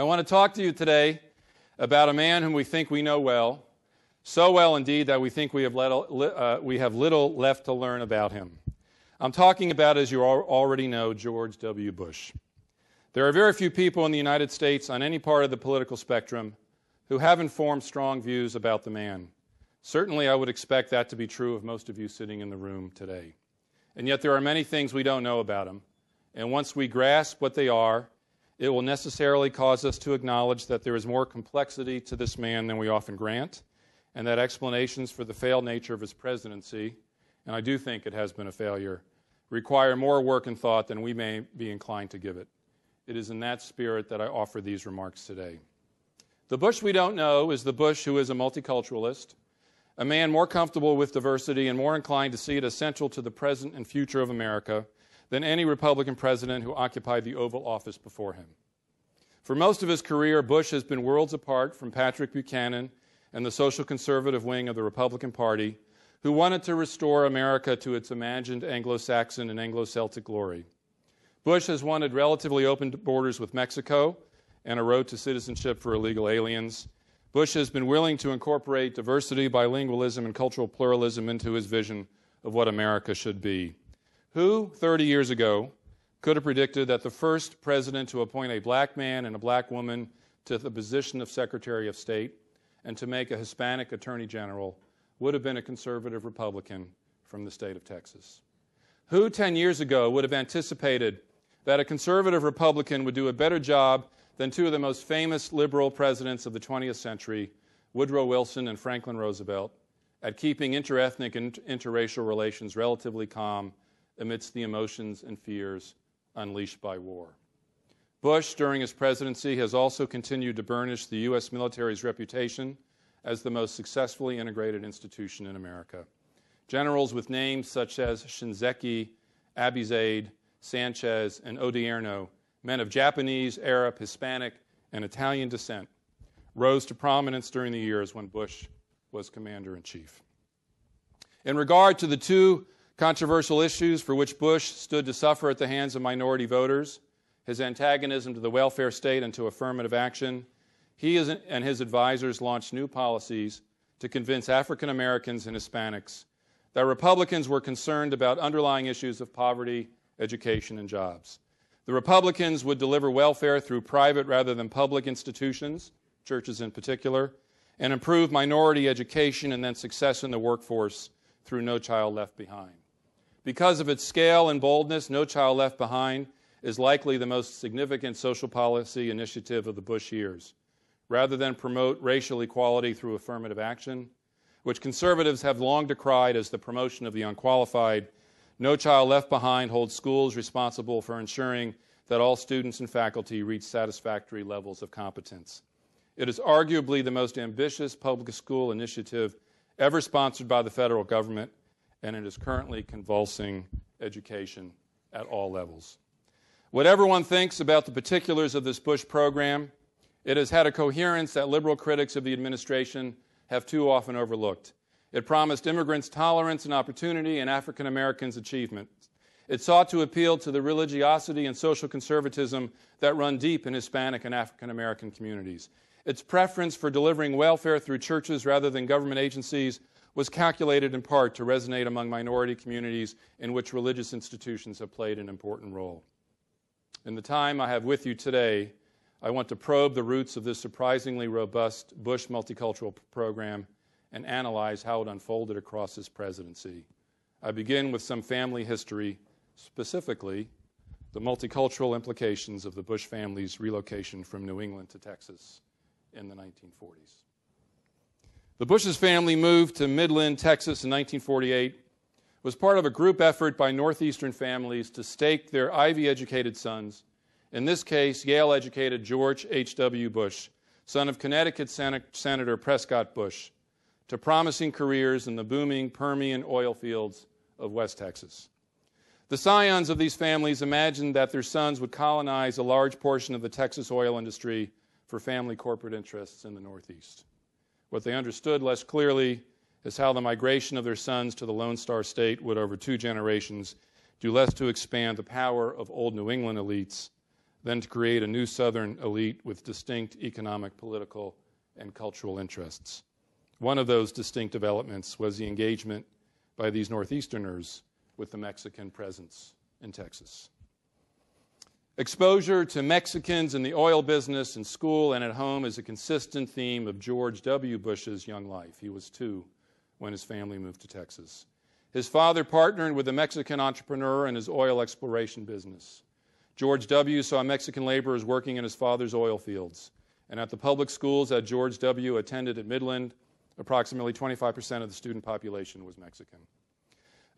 I want to talk to you today about a man whom we think we know well, so well indeed that we think we have little left to learn about him. I'm talking about, as you already know, George W. Bush. There are very few people in the United States on any part of the political spectrum who haven't formed strong views about the man. Certainly, I would expect that to be true of most of you sitting in the room today. And yet there are many things we don't know about him, and once we grasp what they are, it will necessarily cause us to acknowledge that there is more complexity to this man than we often grant, and that explanations for the failed nature of his presidency, and I do think it has been a failure, require more work and thought than we may be inclined to give it. It is in that spirit that I offer these remarks today. The Bush we don't know is the Bush who is a multiculturalist, a man more comfortable with diversity and more inclined to see it essential to the present and future of America than any Republican president who occupied the Oval Office before him. For most of his career, Bush has been worlds apart from Patrick Buchanan and the social conservative wing of the Republican Party, who wanted to restore America to its imagined Anglo-Saxon and Anglo-Celtic glory. Bush has wanted relatively open borders with Mexico and a road to citizenship for illegal aliens. Bush has been willing to incorporate diversity, bilingualism, and cultural pluralism into his vision of what America should be. Who, 30 years ago, could have predicted that the first president to appoint a black man and a black woman to the position of Secretary of State and to make a Hispanic Attorney General would have been a conservative Republican from the state of Texas? Who, 10 years ago, would have anticipated that a conservative Republican would do a better job than two of the most famous liberal presidents of the 20th century, Woodrow Wilson and Franklin Roosevelt, at keeping interethnic and interracial relations relatively calm amidst the emotions and fears unleashed by war? Bush, during his presidency, has also continued to burnish the U.S. military's reputation as the most successfully integrated institution in America. Generals with names such as Shinseki, Abizade, Sanchez, and Odierno, men of Japanese, Arab, Hispanic, and Italian descent, rose to prominence during the years when Bush was commander-in-chief. In regard to the two controversial issues for which Bush stood to suffer at the hands of minority voters, his antagonism to the welfare state and to affirmative action, he and his advisors launched new policies to convince African Americans and Hispanics that Republicans were concerned about underlying issues of poverty, education, and jobs. The Republicans would deliver welfare through private rather than public institutions, churches in particular, and improve minority education and then success in the workforce through No Child Left Behind. Because of its scale and boldness, No Child Left Behind is likely the most significant social policy initiative of the Bush years. Rather than promote racial equality through affirmative action, which conservatives have long decried as the promotion of the unqualified, No Child Left Behind holds schools responsible for ensuring that all students and faculty reach satisfactory levels of competence. It is arguably the most ambitious public school initiative ever sponsored by the federal government, and it is currently convulsing education at all levels. Whatever one thinks about the particulars of this Bush program, it has had a coherence that liberal critics of the administration have too often overlooked. It promised immigrants tolerance and opportunity and African Americans achievement. It sought to appeal to the religiosity and social conservatism that run deep in Hispanic and African American communities. Its preference for delivering welfare through churches rather than government agencies was calculated in part to resonate among minority communities in which religious institutions have played an important role. In the time I have with you today, I want to probe the roots of this surprisingly robust Bush multicultural program and analyze how it unfolded across his presidency. I begin with some family history, specifically the multicultural implications of the Bush family's relocation from New England to Texas in the 1940s. The Bush's family moved to Midland, Texas in 1948, was part of a group effort by Northeastern families to stake their Ivy-educated sons, in this case, Yale-educated George H.W. Bush, son of Connecticut Senator Prescott Bush, to promising careers in the booming Permian oil fields of West Texas. The scions of these families imagined that their sons would colonize a large portion of the Texas oil industry for family corporate interests in the Northeast. What they understood less clearly is how the migration of their sons to the Lone Star State would, over two generations, do less to expand the power of old New England elites than to create a new Southern elite with distinct economic, political, and cultural interests. One of those distinct developments was the engagement by these Northeasterners with the Mexican presence in Texas. Exposure to Mexicans in the oil business, in school, and at home is a consistent theme of George W. Bush's young life. He was 2 when his family moved to Texas. His father partnered with a Mexican entrepreneur in his oil exploration business. George W. saw Mexican laborers working in his father's oil fields. And at the public schools that George W. attended at Midland, approximately 25% of the student population was Mexican.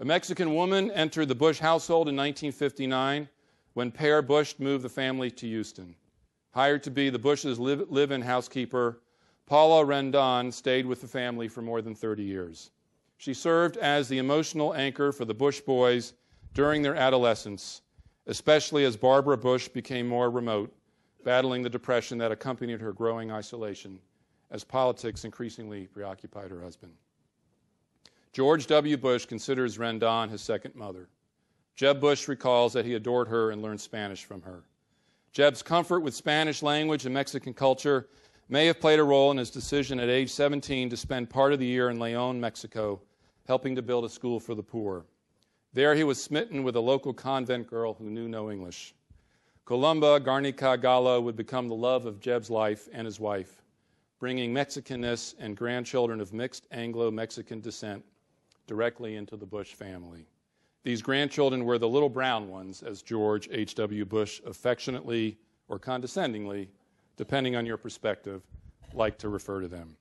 A Mexican woman entered the Bush household in 1959 when Pear Bush moved the family to Houston. Hired to be the Bush's live-in housekeeper, Paula Rendon stayed with the family for more than 30 years. She served as the emotional anchor for the Bush boys during their adolescence, especially as Barbara Bush became more remote, battling the depression that accompanied her growing isolation as politics increasingly preoccupied her husband. George W. Bush considers Rendon his second mother. Jeb Bush recalls that he adored her and learned Spanish from her. Jeb's comfort with Spanish language and Mexican culture may have played a role in his decision at age 17 to spend part of the year in León, Mexico, helping to build a school for the poor. There he was smitten with a local convent girl who knew no English. Columba Garnica Gallo would become the love of Jeb's life and his wife, bringing Mexicanness and grandchildren of mixed Anglo-Mexican descent directly into the Bush family. These grandchildren were the little brown ones, as George H.W. Bush affectionately or condescendingly, depending on your perspective, liked to refer to them.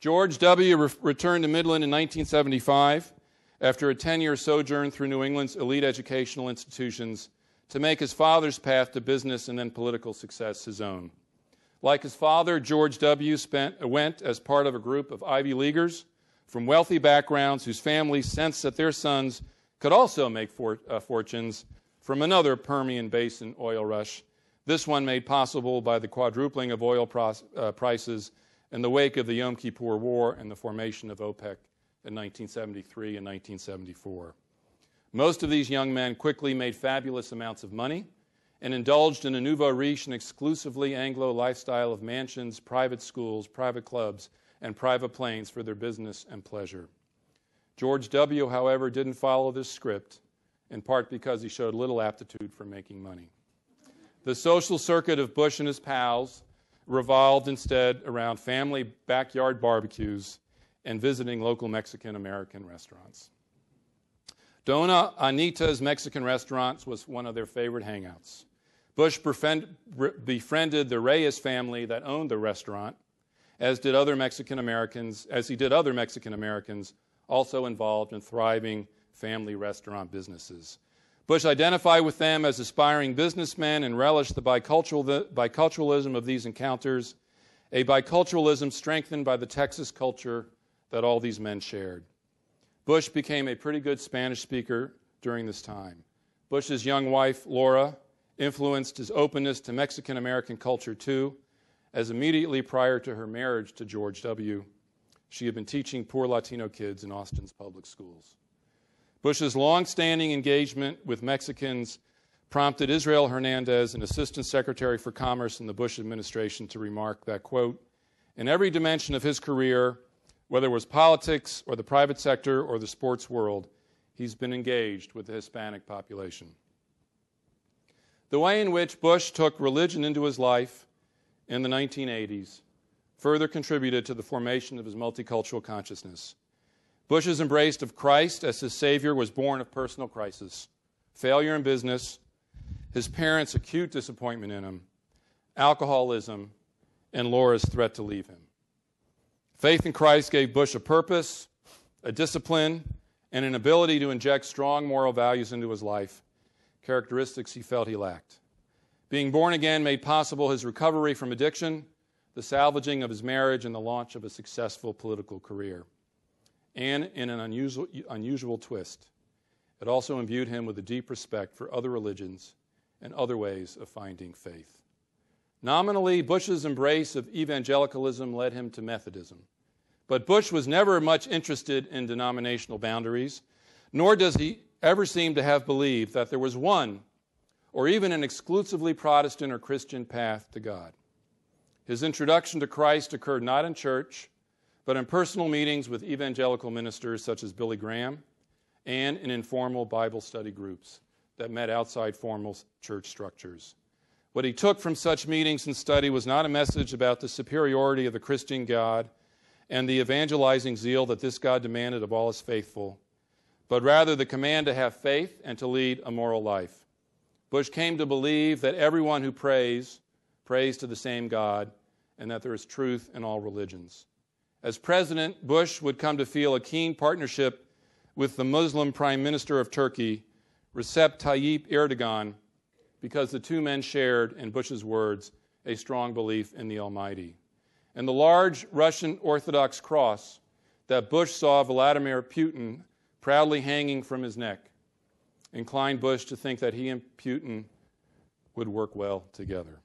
George W. returned to Midland in 1975 after a 10-year sojourn through New England's elite educational institutions to make his father's path to business and then political success his own. Like his father, George W. went as part of a group of Ivy Leaguers from wealthy backgrounds whose families sensed that their sons could also make fortunes from another Permian Basin oil rush, this one made possible by the quadrupling of oil prices in the wake of the Yom Kippur War and the formation of OPEC in 1973 and 1974. Most of these young men quickly made fabulous amounts of money and indulged in a nouveau riche and exclusively Anglo lifestyle of mansions, private schools, private clubs, and private planes for their business and pleasure. George W., however, didn't follow this script, in part because he showed little aptitude for making money. The social circuit of Bush and his pals revolved instead around family backyard barbecues and visiting local Mexican-American restaurants. Dona Anita's Mexican restaurants was one of their favorite hangouts. Bush befriended the Reyes family that owned the restaurant, as he did other Mexican-Americans also involved in thriving family restaurant businesses. Bush identified with them as aspiring businessmen and relished the biculturalism of these encounters, a biculturalism strengthened by the Texas culture that all these men shared. Bush became a pretty good Spanish speaker during this time. Bush's young wife, Laura, influenced his openness to Mexican-American culture too, as immediately prior to her marriage to George W., she had been teaching poor Latino kids in Austin's public schools. Bush's long-standing engagement with Mexicans prompted Israel Hernandez, an assistant secretary for commerce in the Bush administration, to remark that, quote, in every dimension of his career, whether it was politics or the private sector or the sports world, he's been engaged with the Hispanic population. The way in which Bush took religion into his life in the 1980s further contributed to the formation of his multicultural consciousness. Bush's embrace of Christ as his savior was born of personal crisis, failure in business, his parents' acute disappointment in him, alcoholism, and Laura's threat to leave him. Faith in Christ gave Bush a purpose, a discipline, and an ability to inject strong moral values into his life, characteristics he felt he lacked. Being born again made possible his recovery from addiction, the salvaging of his marriage, and the launch of a successful political career. And in an unusual twist, it also imbued him with a deep respect for other religions and other ways of finding faith. Nominally, Bush's embrace of evangelicalism led him to Methodism. But Bush was never much interested in denominational boundaries, nor does he ever seem to have believed that there was one or even an exclusively Protestant or Christian path to God. His introduction to Christ occurred not in church, but in personal meetings with evangelical ministers such as Billy Graham and in informal Bible study groups that met outside formal church structures. What he took from such meetings and study was not a message about the superiority of the Christian God and the evangelizing zeal that this God demanded of all his faithful, but rather the command to have faith and to lead a moral life. Bush came to believe that everyone who prays, prays to the same God, and that there is truth in all religions. As president, Bush would come to feel a keen partnership with the Muslim Prime Minister of Turkey, Recep Tayyip Erdogan, because the two men shared, in Bush's words, a strong belief in the Almighty. And the large Russian Orthodox cross that Bush saw Vladimir Putin proudly hanging from his neck inclined Bush to think that he and Putin would work well together.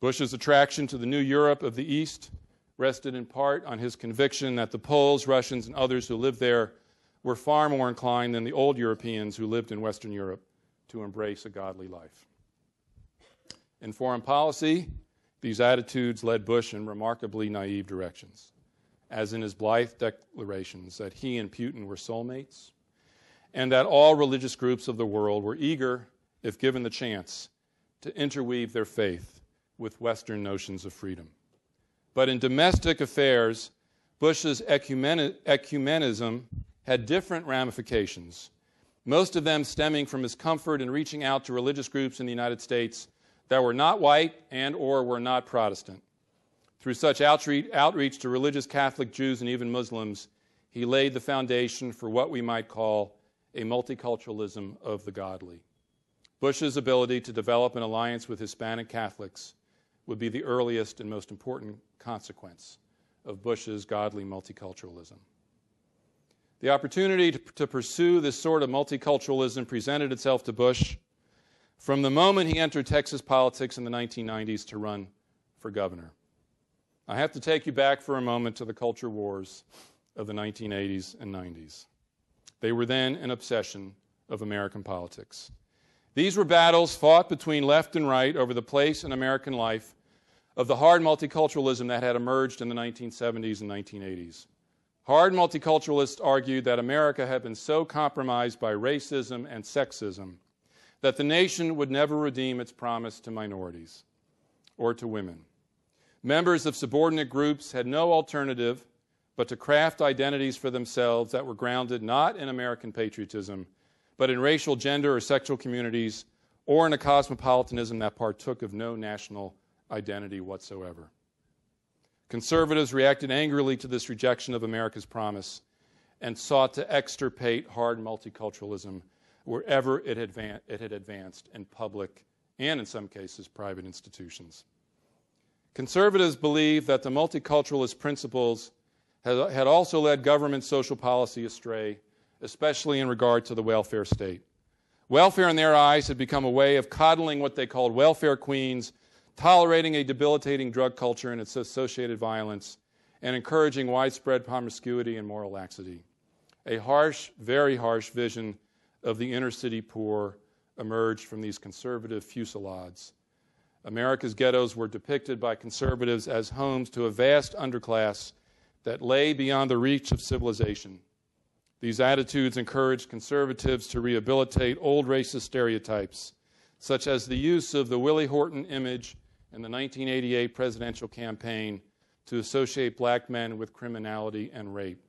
Bush's attraction to the new Europe of the East rested in part on his conviction that the Poles, Russians, and others who lived there were far more inclined than the old Europeans who lived in Western Europe to embrace a godly life. In foreign policy, these attitudes led Bush in remarkably naive directions, as in his blithe declarations that he and Putin were soulmates, and that all religious groups of the world were eager, if given the chance, to interweave their faith with Western notions of freedom. But in domestic affairs, Bush's ecumenism had different ramifications, most of them stemming from his comfort in reaching out to religious groups in the United States that were not white and or were not Protestant. Through such outreach to religious Catholic Jews and even Muslims, he laid the foundation for what we might call a multiculturalism of the godly. Bush's ability to develop an alliance with Hispanic Catholics would be the earliest and most important consequence of Bush's godly multiculturalism. The opportunity to pursue this sort of multiculturalism presented itself to Bush from the moment he entered Texas politics in the 1990s to run for governor. I have to take you back for a moment to the culture wars of the 1980s and 90s. They were then an obsession of American politics. These were battles fought between left and right over the place in American life of the hard multiculturalism that had emerged in the 1970s and 1980s. Hard multiculturalists argued that America had been so compromised by racism and sexism that the nation would never redeem its promise to minorities or to women. Members of subordinate groups had no alternative but to craft identities for themselves that were grounded not in American patriotism, but in racial, gender, or sexual communities, or in a cosmopolitanism that partook of no national identity whatsoever. Conservatives reacted angrily to this rejection of America's promise and sought to extirpate hard multiculturalism wherever it had advanced in public and, in some cases, private institutions. Conservatives believed that the multiculturalist principles had also led government social policy astray, especially in regard to the welfare state. Welfare, in their eyes, had become a way of coddling what they called welfare queens, tolerating a debilitating drug culture and its associated violence, and encouraging widespread promiscuity and moral laxity. A harsh, very harsh vision of the inner city poor emerged from these conservative fusillades. America's ghettos were depicted by conservatives as homes to a vast underclass that lay beyond the reach of civilization. These attitudes encouraged conservatives to rehabilitate old racist stereotypes, such as the use of the Willie Horton image in the 1988 presidential campaign to associate black men with criminality and rape.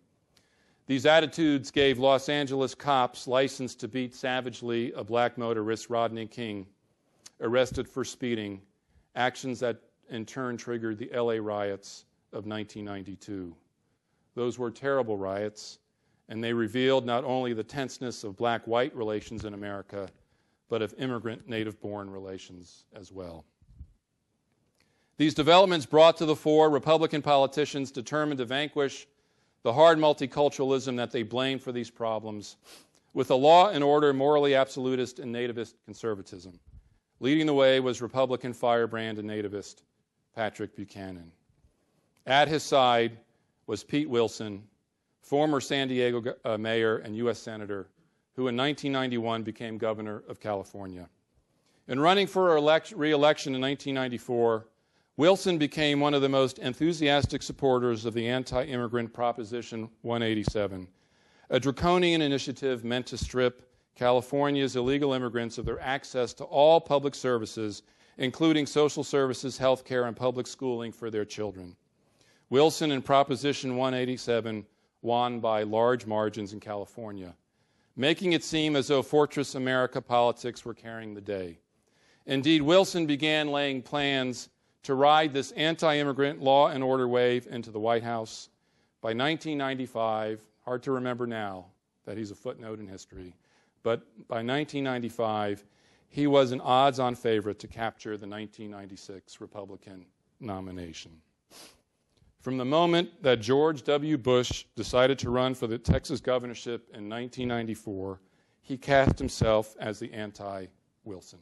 These attitudes gave Los Angeles cops license to beat savagely a black motorist, Rodney King, arrested for speeding, actions that in turn triggered the LA riots of 1992. Those were terrible riots, and they revealed not only the tenseness of black-white relations in America, but of immigrant native-born relations as well. These developments brought to the fore Republican politicians determined to vanquish the hard multiculturalism that they blamed for these problems with a law and order morally absolutist and nativist conservatism. Leading the way was Republican firebrand and nativist Patrick Buchanan. At his side was Pete Wilson, former San Diego mayor and U.S. Senator, who in 1991 became governor of California. In running for re-election in 1994, Wilson became one of the most enthusiastic supporters of the anti-immigrant Proposition 187, a draconian initiative meant to strip California's illegal immigrants of their access to all public services, including social services, health care, and public schooling for their children. Wilson and Proposition 187 won by large margins in California, making it seem as though Fortress America politics were carrying the day. Indeed, Wilson began laying plans to ride this anti-immigrant law and order wave into the White House. By 1995, hard to remember now that he's a footnote in history, but by 1995, he was an odds-on favorite to capture the 1996 Republican nomination. From the moment that George W. Bush decided to run for the Texas governorship in 1994, he cast himself as the anti-Wilson.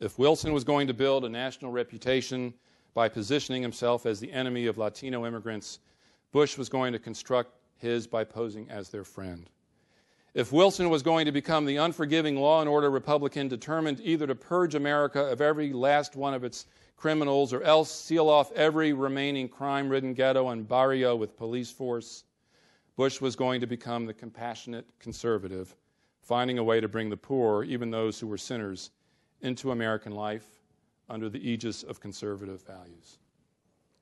If Wilson was going to build a national reputation by positioning himself as the enemy of Latino immigrants, Bush was going to construct his by posing as their friend. If Wilson was going to become the unforgiving law and order Republican determined either to purge America of every last one of its criminals or else seal off every remaining crime-ridden ghetto and barrio with police force, Bush was going to become the compassionate conservative, finding a way to bring the poor, even those who were sinners, into American life under the aegis of conservative values.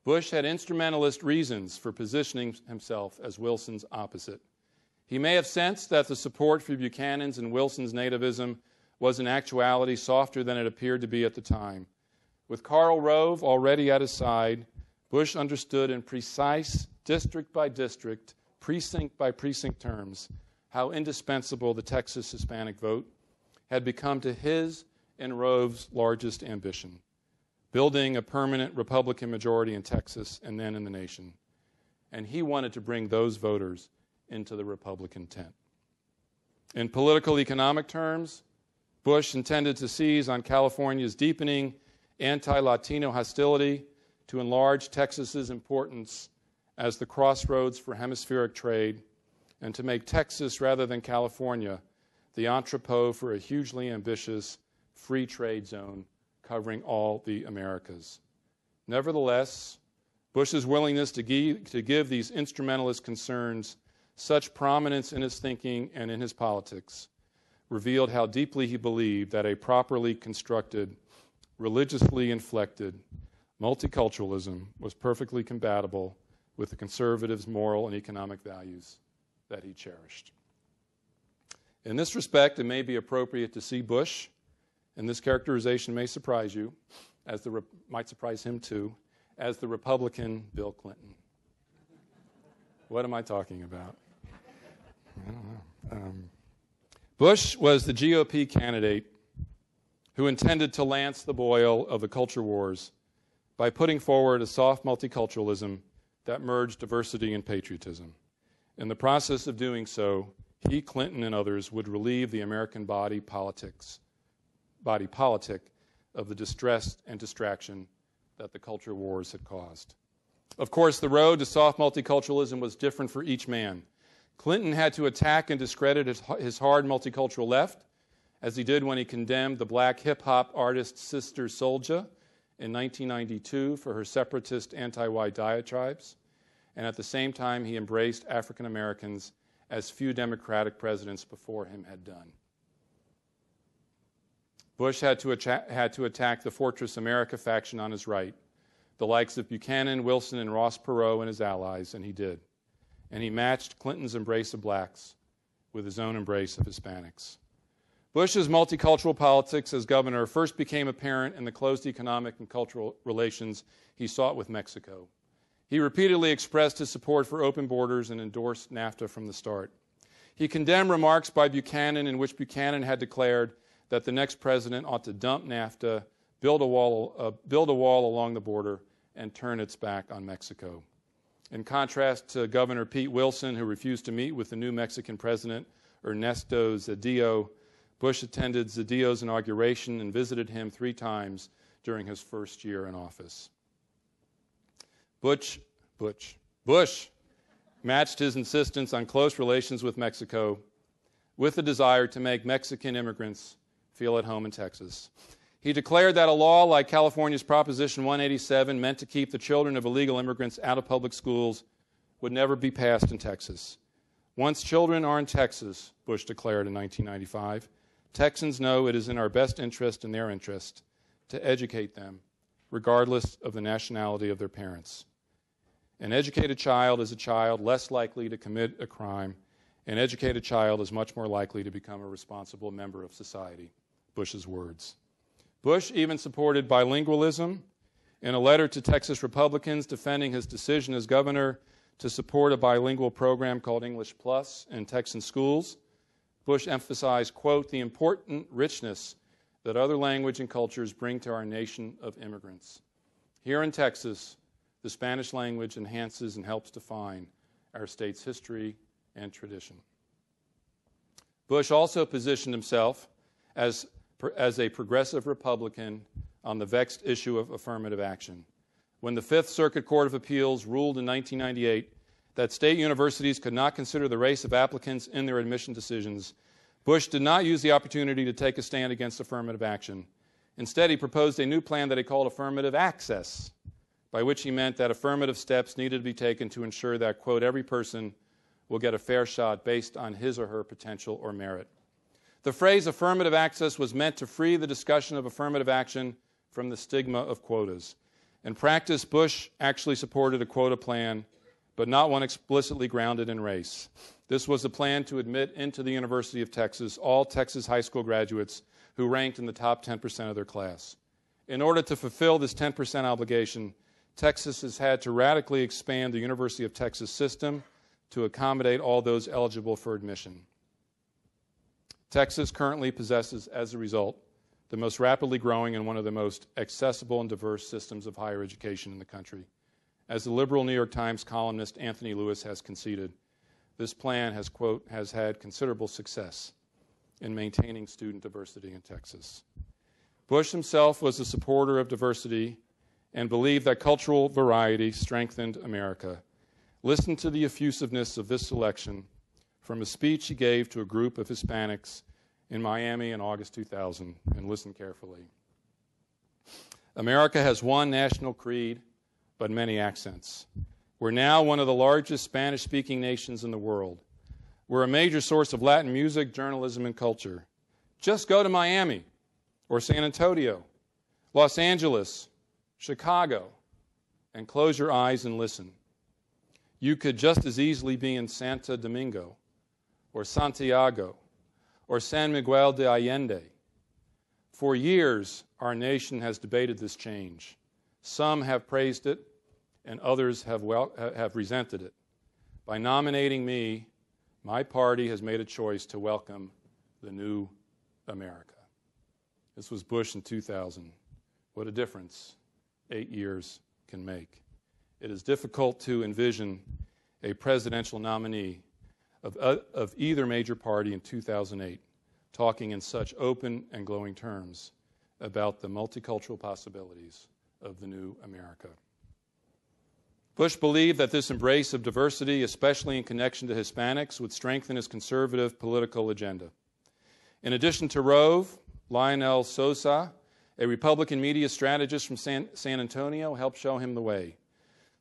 Bush had instrumentalist reasons for positioning himself as Wilson's opposite. He may have sensed that the support for Buchanan's and Wilson's nativism was in actuality softer than it appeared to be at the time. With Karl Rove already at his side, Bush understood in precise district by district, precinct by precinct terms how indispensable the Texas Hispanic vote had become to his and Rove's largest ambition, building a permanent Republican majority in Texas and then in the nation. And he wanted to bring those voters into the Republican tent. In political economic terms, Bush intended to seize on California's deepening anti-Latino hostility to enlarge Texas's importance as the crossroads for hemispheric trade and to make Texas, rather than California, the entrepot for a hugely ambitious free trade zone covering all the Americas. Nevertheless, Bush's willingness to give these instrumentalist concerns such prominence in his thinking and in his politics revealed how deeply he believed that a properly constructed, religiously inflected multiculturalism was perfectly compatible with the conservatives' moral and economic values that he cherished. In this respect, it may be appropriate to see Bush, and this characterization may surprise you, as might surprise him too, as the Republican Bill Clinton. What am I talking about? I don't know. Bush was the GOP candidate who intended to lance the boil of the culture wars by putting forward a soft multiculturalism that merged diversity and patriotism. In the process of doing so, he, Clinton, and others would relieve the American body politic of the distress and distraction that the culture wars had caused. Of course, the road to soft multiculturalism was different for each man. Clinton had to attack and discredit his hard multicultural left, as he did when he condemned the black hip-hop artist Sister Souljah in 1992 for her separatist anti-white diatribes, and at the same time he embraced African Americans as few Democratic presidents before him had done. Bush had to attack the Fortress America faction on his right, the likes of Buchanan, Wilson, and Ross Perot and his allies, and he did. And he matched Clinton's embrace of blacks with his own embrace of Hispanics. Bush's multicultural politics as governor first became apparent in the close economic and cultural relations he sought with Mexico. He repeatedly expressed his support for open borders and endorsed NAFTA from the start. He condemned remarks by Buchanan in which Buchanan had declared that the next president ought to dump NAFTA, build a wall along the border, and turn its back on Mexico. In contrast to Governor Pete Wilson, who refused to meet with the new Mexican president, Ernesto Zedillo, Bush attended Zedillo's inauguration and visited him 3 times during his first year in office. Bush matched his insistence on close relations with Mexico with the desire to make Mexican immigrants feel at home in Texas. He declared that a law like California's Proposition 187, meant to keep the children of illegal immigrants out of public schools, would never be passed in Texas. Once children are in Texas, Bush declared in 1995, Texans know it is in our best interest and their interest to educate them, regardless of the nationality of their parents. An educated child is a child less likely to commit a crime. An educated child is much more likely to become a responsible member of society, Bush's words. Bush even supported bilingualism. In a letter to Texas Republicans defending his decision as governor to support a bilingual program called English Plus in Texan schools, Bush emphasized, quote, the important richness that other language and cultures bring to our nation of immigrants. Here in Texas, the Spanish language enhances and helps define our state's history and tradition. Bush also positioned himself as a progressive Republican on the vexed issue of affirmative action. When the Fifth Circuit Court of Appeals ruled in 1998 that state universities could not consider the race of applicants in their admission decisions, Bush did not use the opportunity to take a stand against affirmative action. Instead, he proposed a new plan that he called affirmative access, by which he meant that affirmative steps needed to be taken to ensure that, quote, every person will get a fair shot based on his or her potential or merit. The phrase affirmative access was meant to free the discussion of affirmative action from the stigma of quotas. In practice, Bush actually supported a quota plan, but not one explicitly grounded in race. This was a plan to admit into the University of Texas all Texas high school graduates who ranked in the top 10% of their class. In order to fulfill this 10% obligation, Texas has had to radically expand the University of Texas system to accommodate all those eligible for admission. Texas currently possesses, as a result, the most rapidly growing and one of the most accessible and diverse systems of higher education in the country. As the liberal New York Times columnist Anthony Lewis has conceded, this plan has, quote, has had considerable success in maintaining student diversity in Texas. Bush himself was a supporter of diversity and believed that cultural variety strengthened America. Listen to the effusiveness of this selection from a speech he gave to a group of Hispanics in Miami in August 2000, and listen carefully. America has one national creed, but many accents. We're now one of the largest Spanish-speaking nations in the world. We're a major source of Latin music, journalism, and culture. Just go to Miami, or San Antonio, Los Angeles, Chicago, and close your eyes and listen. You could just as easily be in Santo Domingo, or Santiago, or San Miguel de Allende. For years, our nation has debated this change. Some have praised it, and others have resented it. By nominating me, my party has made a choice to welcome the new America. This was Bush in 2000. What a difference 8 years can make. It is difficult to envision a presidential nominee of either major party in 2008 talking in such open and glowing terms about the multicultural possibilities of the new America. Bush believed that this embrace of diversity, especially in connection to Hispanics, would strengthen his conservative political agenda. In addition to Rove, Lionel Sosa, a Republican media strategist from San Antonio, helped show him the way.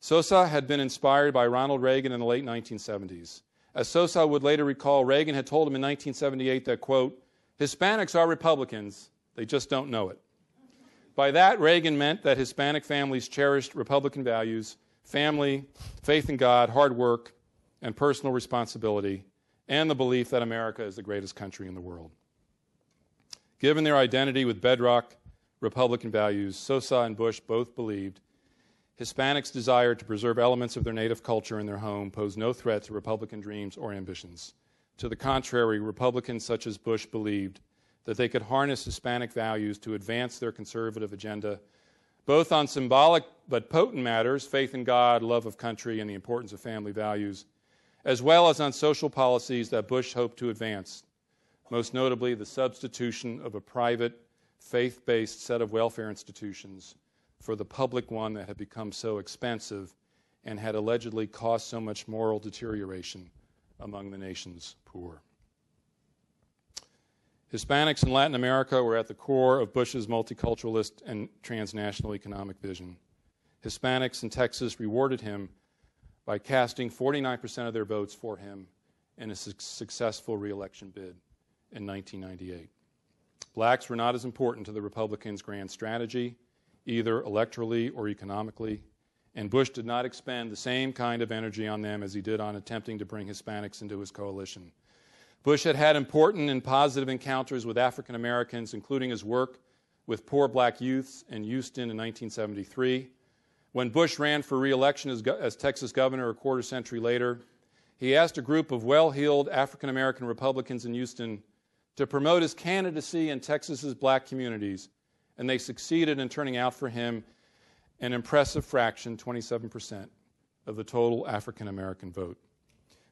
Sosa had been inspired by Ronald Reagan in the late 1970s. As Sosa would later recall, Reagan had told him in 1978 that, quote, Hispanics are Republicans, they just don't know it. By that, Reagan meant that Hispanic families cherished Republican values, family, faith in God, hard work, and personal responsibility, and the belief that America is the greatest country in the world. Given their identity with bedrock Republican values, Sosa and Bush both believed Hispanics' desire to preserve elements of their native culture in their home pose no threat to Republican dreams or ambitions. To the contrary, Republicans such as Bush believed that they could harness Hispanic values to advance their conservative agenda, both on symbolic but potent matters, faith in God, love of country, and the importance of family values, as well as on social policies that Bush hoped to advance, most notably the substitution of a private, faith-based set of welfare institutions for the public one that had become so expensive and had allegedly caused so much moral deterioration among the nation's poor. Hispanics in Latin America were at the core of Bush's multiculturalist and transnational economic vision. Hispanics in Texas rewarded him by casting 49% of their votes for him in a successful re-election bid in 1998. Blacks were not as important to the Republicans' grand strategy, either electorally or economically, and Bush did not expend the same kind of energy on them as he did on attempting to bring Hispanics into his coalition. Bush had had important and positive encounters with African Americans, including his work with poor black youths in Houston in 1973. When Bush ran for re-election as Texas governor a quarter century later, he asked a group of well-heeled African American Republicans in Houston to promote his candidacy in Texas's black communities, and they succeeded in turning out for him an impressive fraction, 27% of the total African American vote.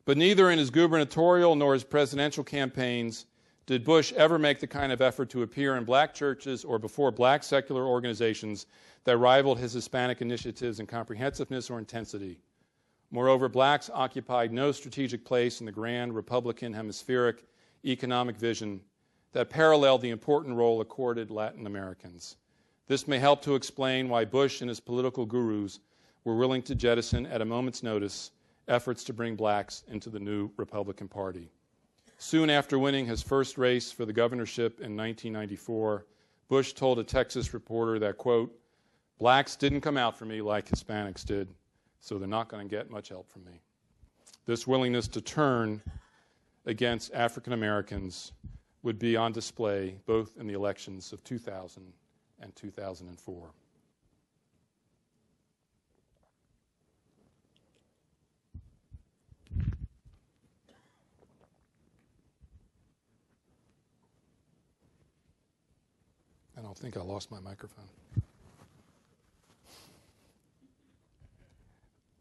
But neither in his gubernatorial nor his presidential campaigns did Bush ever make the kind of effort to appear in black churches or before black secular organizations that rivaled his Hispanic initiatives in comprehensiveness or intensity. Moreover, blacks occupied no strategic place in the grand Republican hemispheric economic vision that paralleled the important role accorded Latin Americans. This may help to explain why Bush and his political gurus were willing to jettison at a moment's notice efforts to bring blacks into the new Republican Party. Soon after winning his first race for the governorship in 1994, Bush told a Texas reporter that, quote, "Blacks didn't come out for me like Hispanics did, so they're not going to get much help from me." This willingness to turn against African Americans would be on display both in the elections of 2000 and 2004. I don't think I lost my microphone.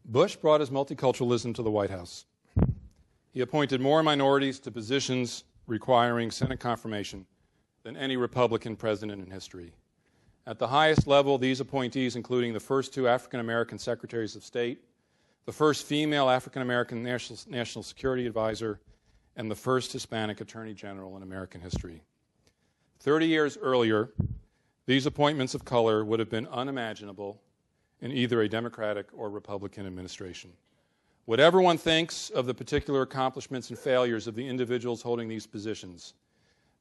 Bush brought his multiculturalism to the White House. He appointed more minorities to positions requiring Senate confirmation than any Republican president in history. At the highest level, these appointees, including the first two African American secretaries of state, the first female African American national security advisor, and the first Hispanic attorney general in American history. 30 years earlier, these appointments of color would have been unimaginable in either a Democratic or Republican administration. Whatever one thinks of the particular accomplishments and failures of the individuals holding these positions,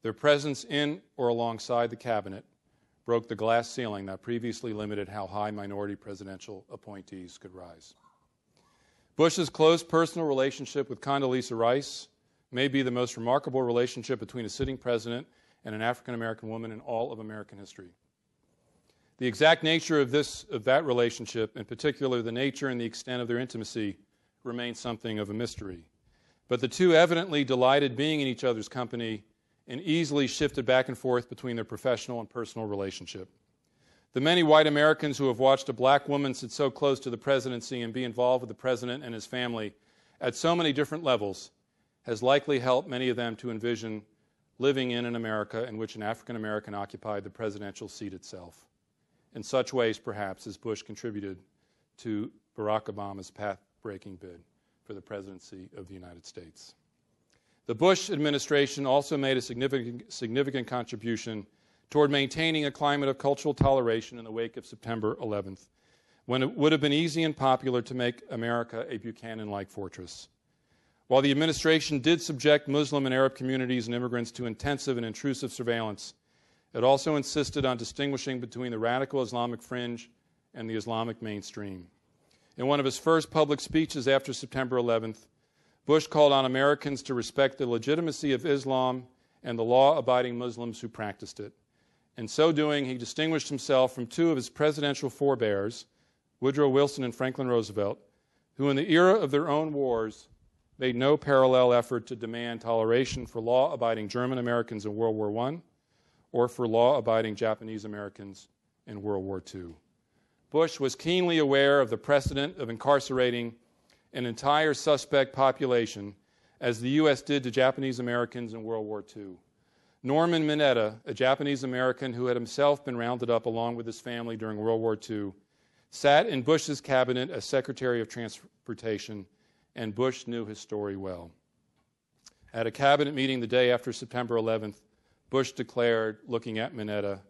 their presence in or alongside the cabinet broke the glass ceiling that previously limited how high minority presidential appointees could rise. Bush's close personal relationship with Condoleezza Rice may be the most remarkable relationship between a sitting president and an African-American woman in all of American history. The exact nature of that relationship, in particular the nature and the extent of their intimacy, remains something of a mystery. But the two evidently delighted being in each other's company and easily shifted back and forth between their professional and personal relationship. The many white Americans who have watched a black woman sit so close to the presidency and be involved with the president and his family at so many different levels has likely helped many of them to envision living in an America in which an African American occupied the presidential seat itself, in such ways, perhaps, as Bush contributed to Barack Obama's path-breaking bid for the presidency of the United States. The Bush administration also made a significant contribution toward maintaining a climate of cultural toleration in the wake of September 11th, when it would have been easy and popular to make America a Buchanan-like fortress. While the administration did subject Muslim and Arab communities and immigrants to intensive and intrusive surveillance, it also insisted on distinguishing between the radical Islamic fringe and the Islamic mainstream. In one of his first public speeches after September 11th, Bush called on Americans to respect the legitimacy of Islam and the law-abiding Muslims who practiced it. In so doing, he distinguished himself from two of his presidential forebears, Woodrow Wilson and Franklin Roosevelt, who in the era of their own wars made no parallel effort to demand toleration for law-abiding German Americans in World War I or for law-abiding Japanese Americans in World War II. Bush was keenly aware of the precedent of incarcerating an entire suspect population, as the U.S. did to Japanese Americans in World War II. Norman Minetta, a Japanese American who had himself been rounded up along with his family during World War II, sat in Bush's cabinet as Secretary of Transportation, and Bush knew his story well. At a cabinet meeting the day after September 11th, Bush declared, looking at Minetta,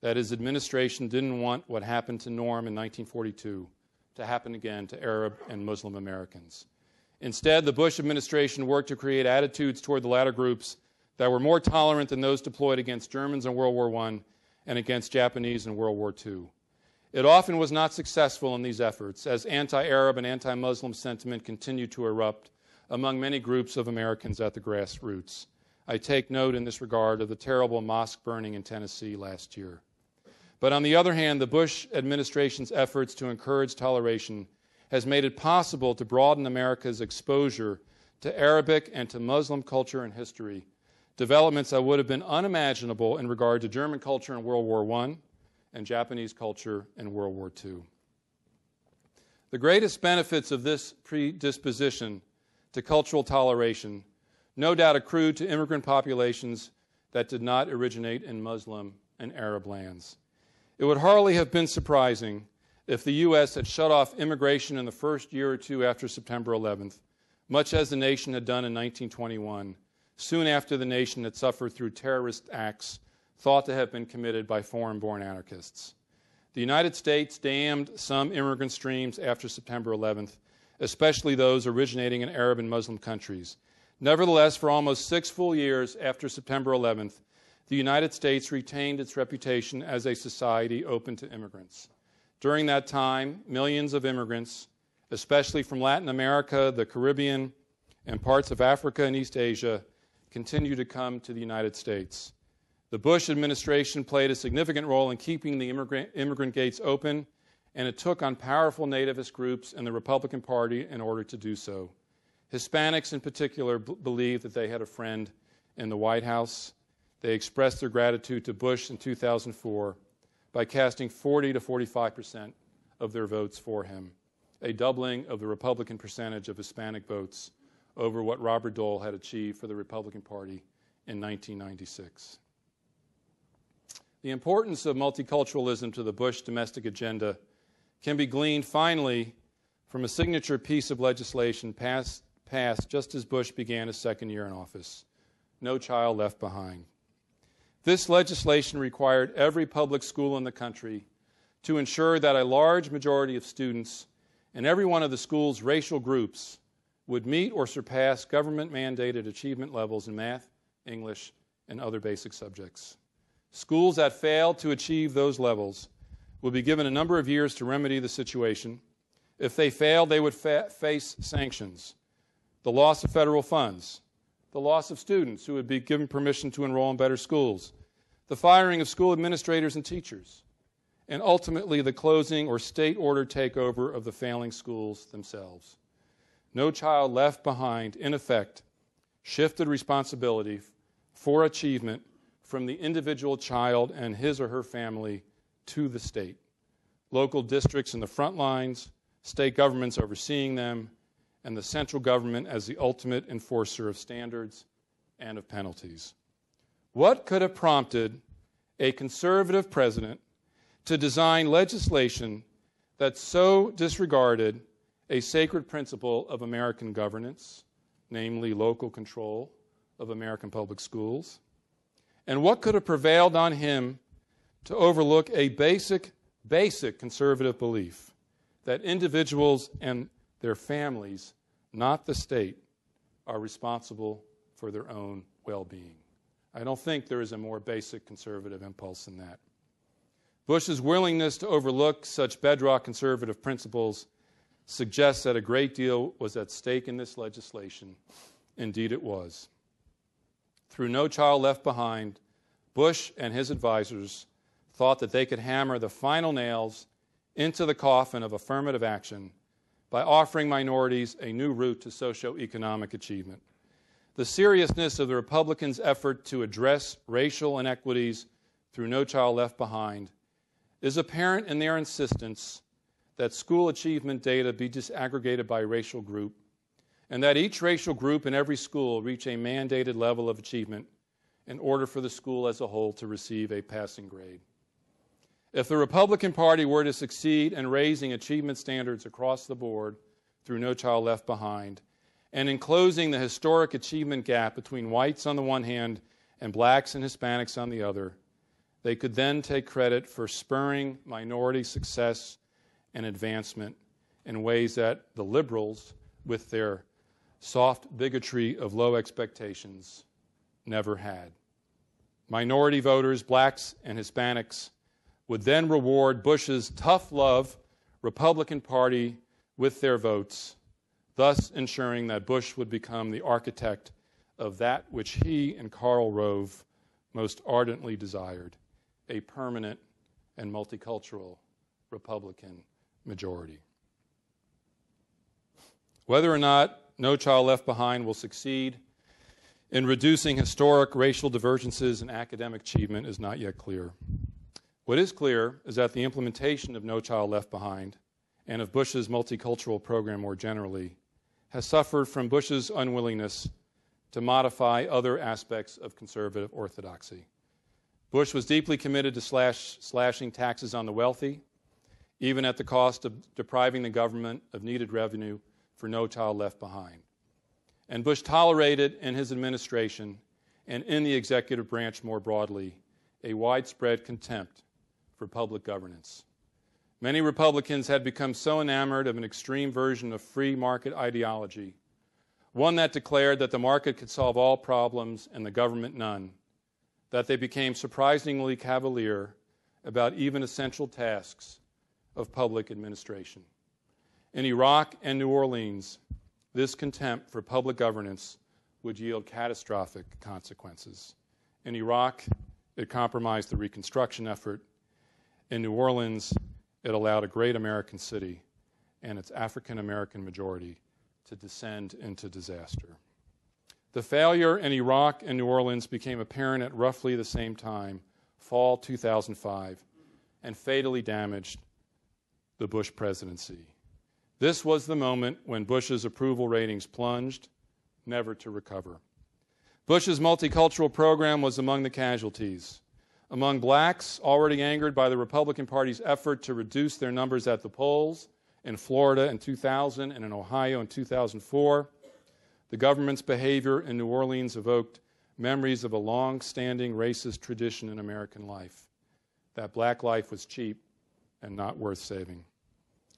that his administration didn't want what happened to Norm in 1942 to happen again to Arab and Muslim Americans. Instead, the Bush administration worked to create attitudes toward the latter groups that were more tolerant than those deployed against Germans in World War I and against Japanese in World War II. It often was not successful in these efforts, as anti-Arab and anti-Muslim sentiment continued to erupt among many groups of Americans at the grassroots. I take note in this regard of the terrible mosque burning in Tennessee last year. But on the other hand, the Bush administration's efforts to encourage toleration has made it possible to broaden America's exposure to Arabic and to Muslim culture and history, developments that would have been unimaginable in regard to German culture in World War I and Japanese culture in World War II. The greatest benefits of this predisposition to cultural toleration no doubt accrued to immigrant populations that did not originate in Muslim and Arab lands. It would hardly have been surprising if the U.S. had shut off immigration in the first year or two after September 11th, much as the nation had done in 1921, soon after the nation had suffered through terrorist acts thought to have been committed by foreign-born anarchists. The United States dammed some immigrant streams after September 11th, especially those originating in Arab and Muslim countries. Nevertheless, for almost 6 full years after September 11th, the United States retained its reputation as a society open to immigrants. During that time, millions of immigrants, especially from Latin America, the Caribbean, and parts of Africa and East Asia, continued to come to the United States. The Bush administration played a significant role in keeping the immigrant gates open, and it took on powerful nativist groups and the Republican Party in order to do so. Hispanics in particular believed that they had a friend in the White House. They expressed their gratitude to Bush in 2004 by casting 40% to 45% of their votes for him, a doubling of the Republican percentage of Hispanic votes over what Robert Dole had achieved for the Republican Party in 1996. The importance of multiculturalism to the Bush domestic agenda can be gleaned finally from a signature piece of legislation passed just as Bush began his second year in office, No Child Left Behind. This legislation required every public school in the country to ensure that a large majority of students in every one of the school's racial groups would meet or surpass government-mandated achievement levels in math, English, and other basic subjects. Schools that failed to achieve those levels would be given a number of years to remedy the situation. If they failed, they would face sanctions, the loss of federal funds, the loss of students who would be given permission to enroll in better schools, the firing of school administrators and teachers, and ultimately the closing or state-ordered takeover of the failing schools themselves. No Child Left Behind, in effect, shifted responsibility for achievement from the individual child and his or her family to the state, local districts in the front lines, state governments overseeing them, and the central government as the ultimate enforcer of standards and of penalties. What could have prompted a conservative president to design legislation that so disregarded a sacred principle of American governance, namely local control of American public schools? And what could have prevailed on him to overlook a basic conservative belief that individuals and their families, not the state, are responsible for their own well-being? I don't think there is a more basic conservative impulse than that. Bush's willingness to overlook such bedrock conservative principles suggests that a great deal was at stake in this legislation. Indeed it was. Through No Child Left Behind, Bush and his advisors thought that they could hammer the final nails into the coffin of affirmative action by offering minorities a new route to socioeconomic achievement. The seriousness of the Republicans' effort to address racial inequities through No Child Left Behind is apparent in their insistence that school achievement data be disaggregated by racial group, and that each racial group in every school reach a mandated level of achievement in order for the school as a whole to receive a passing grade. If the Republican Party were to succeed in raising achievement standards across the board through No Child Left Behind, and in closing the historic achievement gap between whites on the one hand and blacks and Hispanics on the other, they could then take credit for spurring minority success and advancement in ways that the liberals, with their soft bigotry of low expectations, never had. Minority voters, blacks and Hispanics, would then reward Bush's tough-love Republican Party with their votes, thus ensuring that Bush would become the architect of that which he and Karl Rove most ardently desired, a permanent and multicultural Republican majority. Whether or not No Child Left Behind will succeed in reducing historic racial divergences in academic achievement is not yet clear. What is clear is that the implementation of No Child Left Behind and of Bush's multicultural program more generally has suffered from Bush's unwillingness to modify other aspects of conservative orthodoxy. Bush was deeply committed to slashing taxes on the wealthy, even at the cost of depriving the government of needed revenue for No Child Left Behind. And Bush tolerated in his administration and in the executive branch more broadly a widespread contempt for public governance. Many Republicans had become so enamored of an extreme version of free market ideology, one that declared that the market could solve all problems and the government none, that they became surprisingly cavalier about even essential tasks of public administration. In Iraq and New Orleans, this contempt for public governance would yield catastrophic consequences. In Iraq, it compromised the reconstruction effort. In New Orleans, it allowed a great American city and its African-American majority to descend into disaster. The failure in Iraq and New Orleans became apparent at roughly the same time, fall 2005, and fatally damaged the Bush presidency. This was the moment when Bush's approval ratings plunged, never to recover. Bush's multicultural program was among the casualties. Among blacks, already angered by the Republican Party's effort to reduce their numbers at the polls, in Florida in 2000 and in Ohio in 2004, the government's behavior in New Orleans evoked memories of a long-standing racist tradition in American life, that black life was cheap and not worth saving.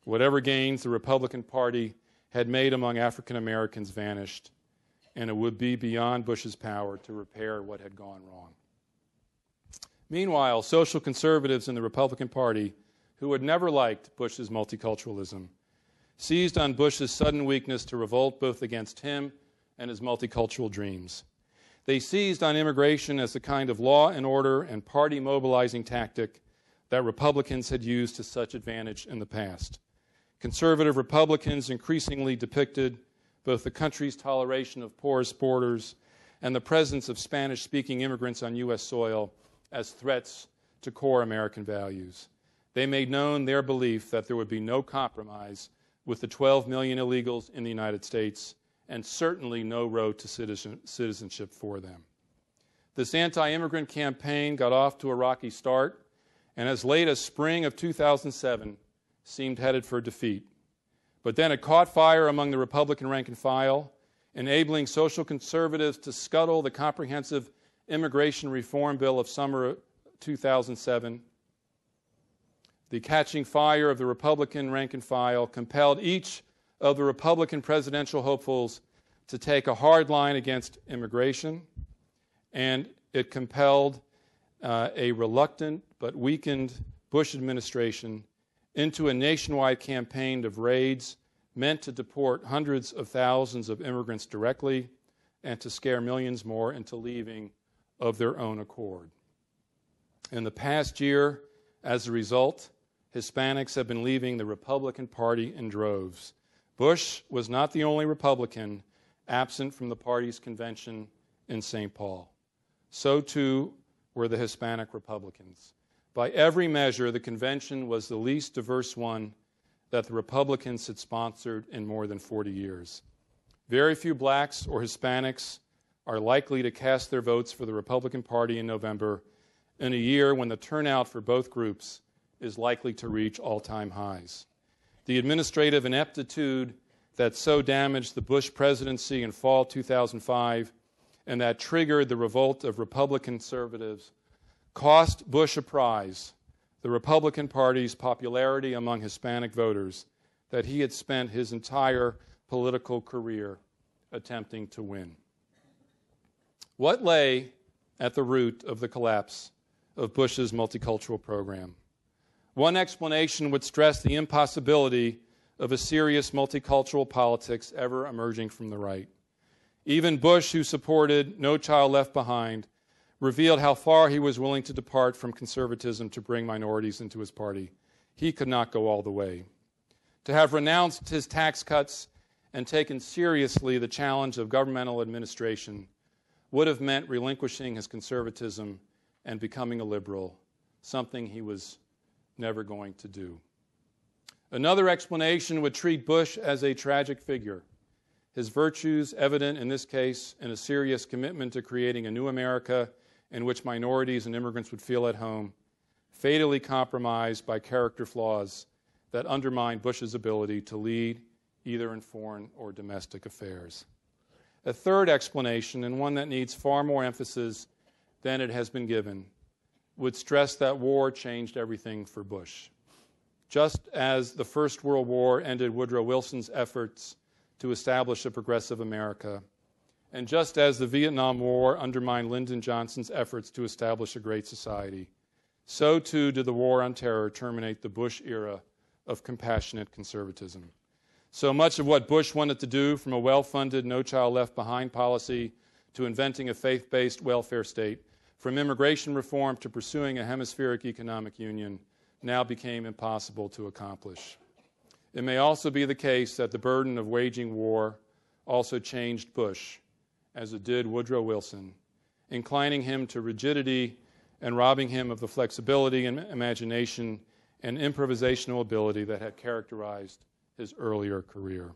Whatever gains the Republican Party had made among African Americans vanished, and it would be beyond Bush's power to repair what had gone wrong. Meanwhile, social conservatives in the Republican Party who had never liked Bush's multiculturalism, seized on Bush's sudden weakness to revolt both against him and his multicultural dreams. They seized on immigration as the kind of law and order and party mobilizing tactic that Republicans had used to such advantage in the past. Conservative Republicans increasingly depicted both the country's toleration of porous borders and the presence of Spanish-speaking immigrants on U.S. soil as threats to core American values. They made known their belief that there would be no compromise with the 12 million illegals in the United States and certainly no road to citizenship for them. This anti-immigrant campaign got off to a rocky start and as late as spring of 2007 seemed headed for defeat. But then it caught fire among the Republican rank and file, enabling social conservatives to scuttle the comprehensive immigration reform bill of summer 2007. The catching fire of the Republican rank and file compelled each of the Republican presidential hopefuls to take a hard line against immigration, and it compelled a reluctant but weakened Bush administration into a nationwide campaign of raids meant to deport hundreds of thousands of immigrants directly and to scare millions more into leaving of their own accord. In the past year, as a result, Hispanics have been leaving the Republican Party in droves. Bush was not the only Republican absent from the party's convention in St. Paul. So too were the Hispanic Republicans. By every measure, the convention was the least diverse one that the Republicans had sponsored in more than 40 years. Very few blacks or Hispanics are likely to cast their votes for the Republican Party in November, in a year when the turnout for both groups is likely to reach all-time highs. The administrative ineptitude that so damaged the Bush presidency in fall 2005 and that triggered the revolt of Republican conservatives, cost Bush a prize, the Republican Party's popularity among Hispanic voters that he had spent his entire political career attempting to win. What lay at the root of the collapse of Bush's multicultural program? One explanation would stress the impossibility of a serious multicultural politics ever emerging from the right. Even Bush, who supported No Child Left Behind, revealed how far he was willing to depart from conservatism to bring minorities into his party. He could not go all the way. To have renounced his tax cuts and taken seriously the challenge of governmental administration would have meant relinquishing his conservatism and becoming a liberal, something he was never going to do. Another explanation would treat Bush as a tragic figure, his virtues evident in this case in a serious commitment to creating a new America in which minorities and immigrants would feel at home, fatally compromised by character flaws that undermined Bush's ability to lead either in foreign or domestic affairs. A third explanation, and one that needs far more emphasis than it has been given, would stress that war changed everything for Bush. Just as the First World War ended Woodrow Wilson's efforts to establish a progressive America, and just as the Vietnam War undermined Lyndon Johnson's efforts to establish a great society, so too did the War on Terror terminate the Bush era of compassionate conservatism. So much of what Bush wanted to do, from a well-funded No Child Left Behind policy to inventing a faith-based welfare state, from immigration reform to pursuing a hemispheric economic union, now became impossible to accomplish. It may also be the case that the burden of waging war also changed Bush, as it did Woodrow Wilson, inclining him to rigidity and robbing him of the flexibility and imagination and improvisational ability that had characterized his earlier career.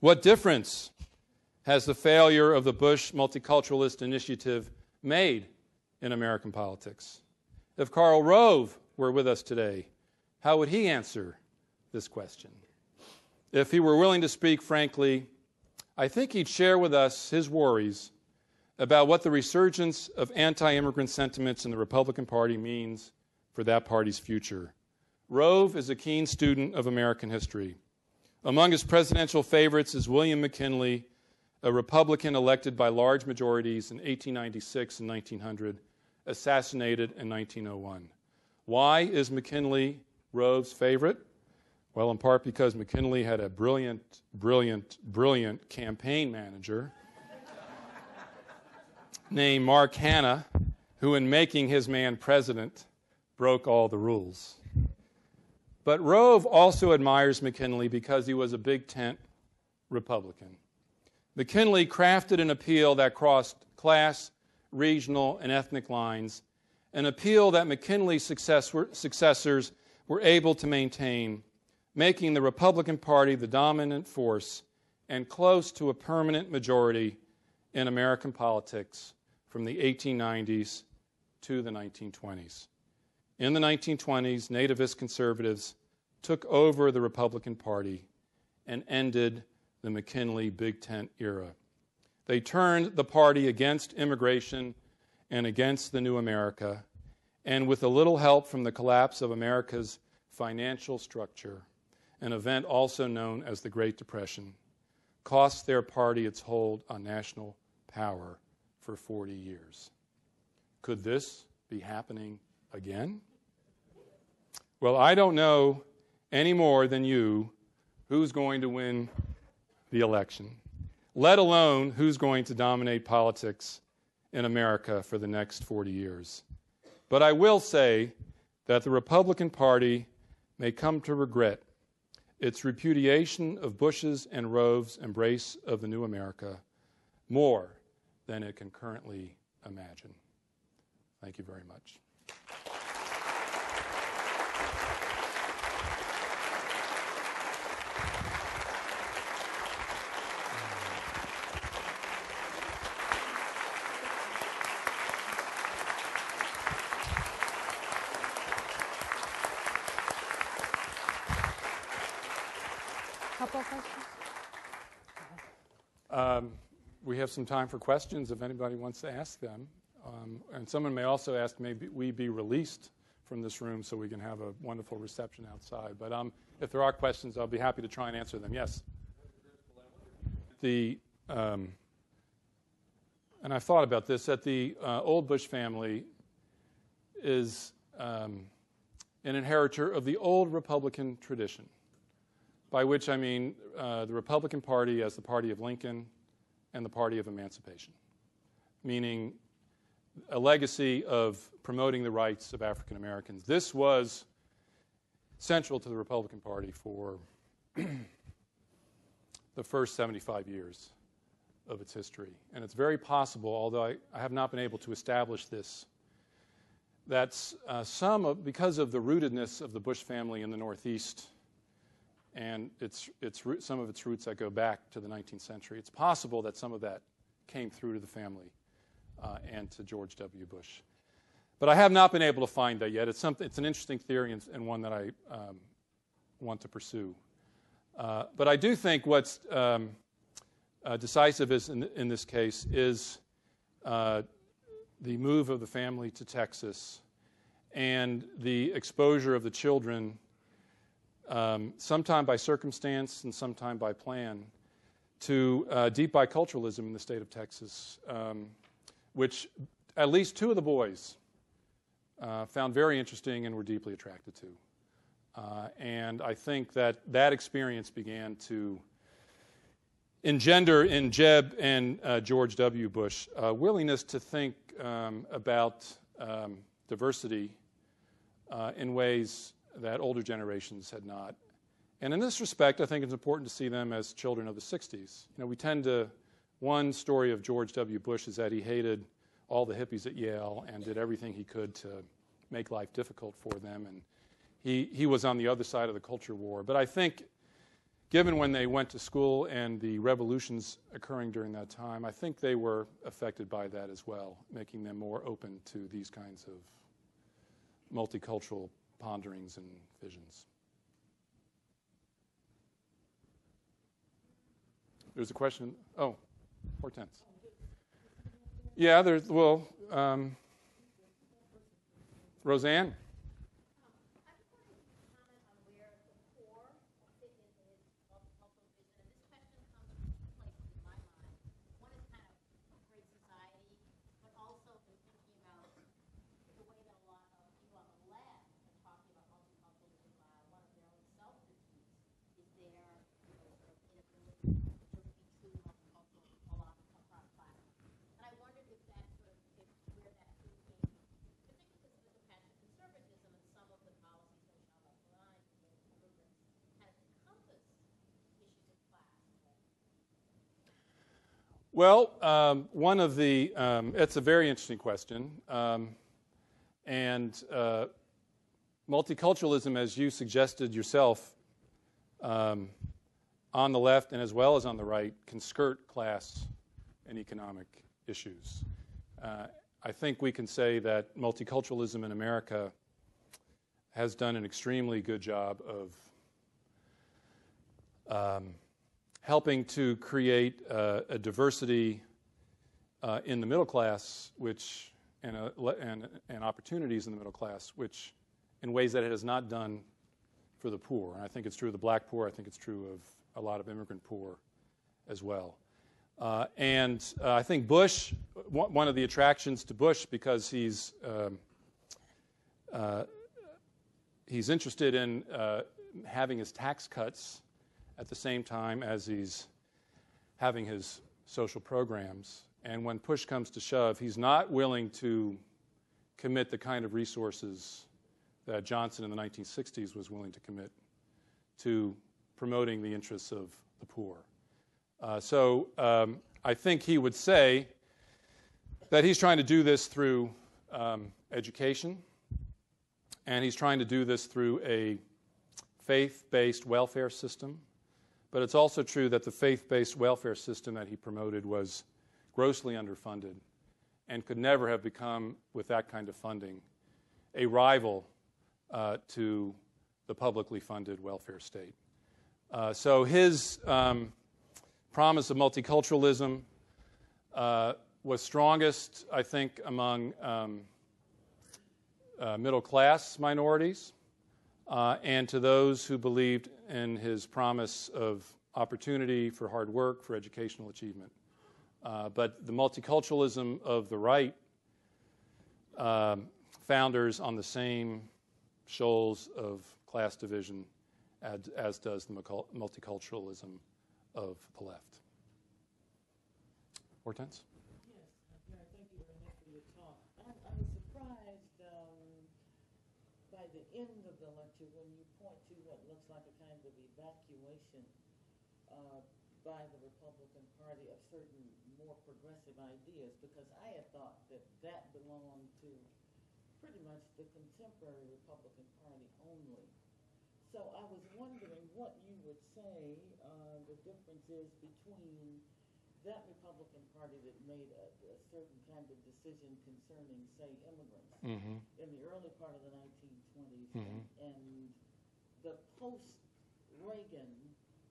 What difference has the failure of the Bush multiculturalist initiative made in American politics? If Karl Rove were with us today, how would he answer this question? If he were willing to speak frankly, I think he'd share with us his worries about what the resurgence of anti-immigrant sentiments in the Republican Party means for that party's future. Rove is a keen student of American history. Among his presidential favorites is William McKinley, a Republican elected by large majorities in 1896 and 1900, assassinated in 1901. Why is McKinley Rove's favorite? Well, in part because McKinley had a brilliant, brilliant, brilliant campaign manager named Mark Hanna, who in making his man president broke all the rules. But Rove also admires McKinley because he was a big tent Republican. McKinley crafted an appeal that crossed class, regional and ethnic lines, an appeal that McKinley's successors were able to maintain, making the Republican Party the dominant force and close to a permanent majority in American politics from the 1890s to the 1920s. In the 1920s, nativist conservatives took over the Republican Party and ended the McKinley Big Tent era. They turned the party against immigration and against the new America, and with a little help from the collapse of America's financial structure, an event also known as the Great Depression, cost their party its hold on national power for 40 years. Could this be happening again? Well, I don't know any more than you who's going to win the election, let alone who's going to dominate politics in America for the next 40 years. But I will say that the Republican Party may come to regret its repudiation of Bush's and Rove's embrace of the new America more than it can currently imagine. Thank you very much. we have some time for questions if anybody wants to ask them. And someone may also ask, may we be released from this room so we can have a wonderful reception outside. But if there are questions, I'll be happy to try and answer them. Yes? And I've thought about this, that the old Bush family is an inheritor of the old Republican tradition, by which I mean the Republican Party as the party of Lincoln and the party of emancipation, meaning a legacy of promoting the rights of African Americans. This was central to the Republican Party for the first 75 years of its history. And it's very possible, although I have not been able to establish this, that because of the rootedness of the Bush family in the Northeast and some of its roots that go back to the 19th century, it's possible that some of that came through to the family. And to George W. Bush. But I have not been able to find that yet. It's an interesting theory and one that I want to pursue. But I do think what's decisive is in this case is the move of the family to Texas and the exposure of the children, sometime by circumstance and sometime by plan, to deep biculturalism in the state of Texas, which at least two of the boys found very interesting and were deeply attracted to. And I think that that experience began to engender in Jeb and George W. Bush a willingness to think about diversity in ways that older generations had not. And in this respect, I think it's important to see them as children of the 60s. You know, we tend to... One story of George W. Bush is that he hated all the hippies at Yale and did everything he could to make life difficult for them. And he was on the other side of the culture war. But I think, given when they went to school and the revolutions occurring during that time, I think they were affected by that as well, making them more open to these kinds of multicultural ponderings and visions. There's a question. Oh. Hortense. Yeah, there's, well, Roseanne? I just wanted you to comment on where the core opinion is of public vision. And this question comes from two places in my mind. One is kind of a great society, but also thinking about the way that a lot of people on the left are talking about multiculturalism by one of their own self-defeats. Is there, you know, sort of inability? Well, one of the, it's a very interesting question. Multiculturalism, as you suggested yourself, on the left and as well as on the right, can skirt class and economic issues. I think we can say that multiculturalism in America has done an extremely good job of helping to create a diversity in the middle class, which and opportunities in the middle class, which in ways that it has not done for the poor. And I think it's true of the black poor. I think it's true of a lot of immigrant poor as well. I think Bush, one of the attractions to Bush, because he's interested in having his tax cuts at the same time as he's having his social programs. And when push comes to shove, he's not willing to commit the kind of resources that Johnson in the 1960s was willing to commit to promoting the interests of the poor. I think he would say that he's trying to do this through education, and he's trying to do this through a faith-based welfare system. But it's also true that the faith-based welfare system that he promoted was grossly underfunded and could never have become, with that kind of funding, a rival to the publicly funded welfare state. So his promise of multiculturalism, was strongest, I think, among middle-class minorities and to those who believed in his promise of opportunity for hard work, for educational achievement. But the multiculturalism of the right founders on the same shoals of class division as does the multiculturalism of the left. Hortense? Yes, thank you very much for your talk. I was surprised by the end of the lecture when you point to what looks like a kind of evacuation by the Republican Party of certain more progressive ideas, because I had thought that that belonged to pretty much the contemporary Republican Party only. So I was wondering what you would say the difference is between that Republican Party that made a certain kind of decision concerning, say, immigrants mm-hmm. in the early part of the 1920s mm-hmm. and the post-Reagan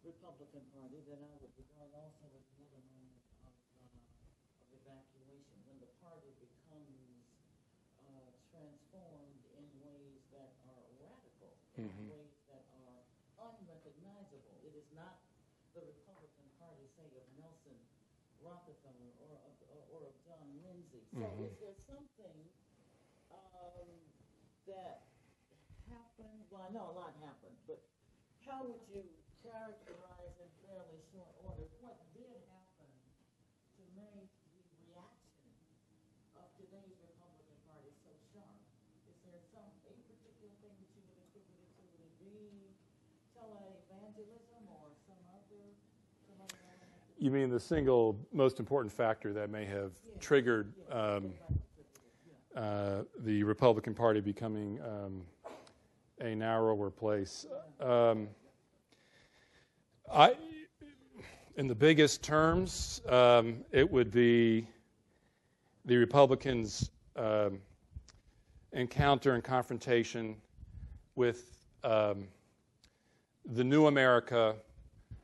Republican Party that I would regard also as another one of evacuation, when the party becomes transformed in ways that are radical, in mm-hmm. ways that are unrecognizable. It is not the Republican Party, say, of Nelson Rockefeller or of John Lindsay. So mm-hmm. is there something that happened? Well, I know a lot happened, but how would you characterize in fairly short order what did happen to make the reaction of today's Republican Party so sharp? Is there some a particular thing that you would attribute it to? Would it be tele-evangelism or some other element? You mean the single most important factor that may have yes. triggered yes. The Republican Party becoming a narrower place? In the biggest terms, it would be the Republicans' encounter and confrontation with the new America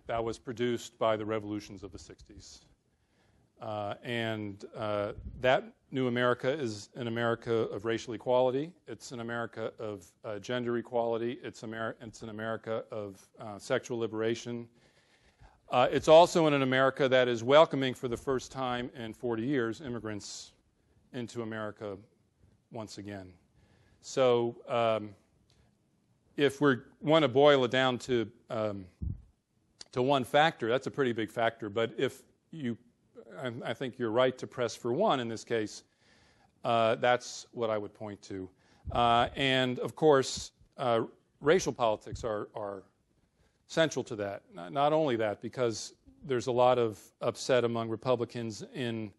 that was produced by the revolutions of the 60s. And that new America is an America of racial equality. It's an America of gender equality. It's an America of sexual liberation. It's also in an America that is welcoming for the first time in 40 years immigrants into America once again. So if we want to boil it down to one factor, that's a pretty big factor. But if you I think you're right to press for one in this case. That's what I would point to. And, of course, racial politics are central to that. Not only that, because there's a lot of upset among Republicans in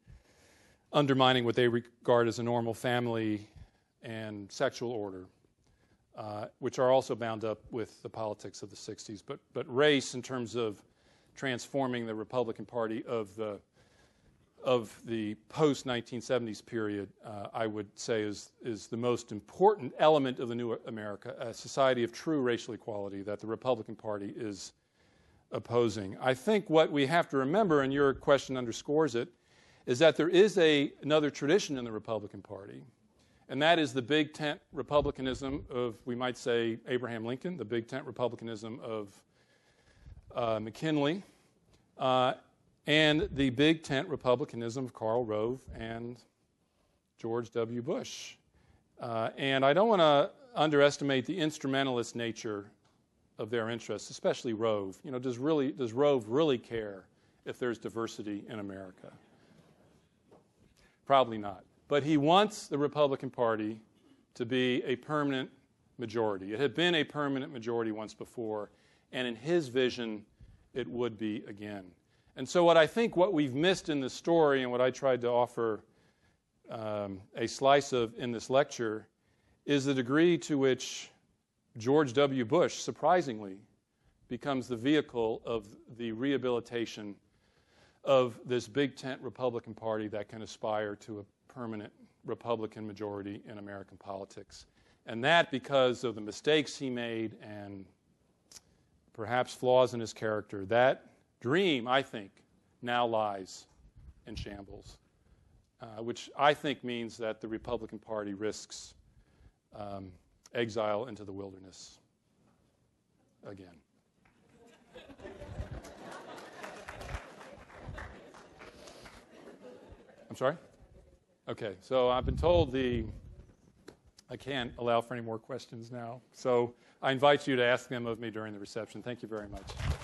undermining what they regard as a normal family and sexual order, which are also bound up with the politics of the 60s. But race, in terms of transforming the Republican Party of the post-1970s period, I would say is the most important element of the new America, a society of true racial equality that the Republican Party is opposing. I think what we have to remember, and your question underscores it, is that there is another tradition in the Republican Party, and that is the big tent Republicanism of, we might say, Abraham Lincoln, the big tent Republicanism of McKinley, and the big tent Republicanism of Karl Rove and George W. Bush. And I don't want to underestimate the instrumentalist nature of their interests, especially Rove. You know, does Rove really care if there's diversity in America? Probably not. But he wants the Republican Party to be a permanent majority. It had been a permanent majority once before, and in his vision, it would be again. And so what we've missed in this story, and what I tried to offer a slice of in this lecture, is the degree to which George W. Bush, surprisingly, becomes the vehicle of the rehabilitation of this big tent Republican Party that can aspire to a permanent Republican majority in American politics. And that because of the mistakes he made and perhaps flaws in his character, that dream, I think, now lies in shambles, which I think means that the Republican Party risks exile into the wilderness again. I'm sorry? Okay, so I've been told I can't allow for any more questions now, so I invite you to ask them of me during the reception. Thank you very much.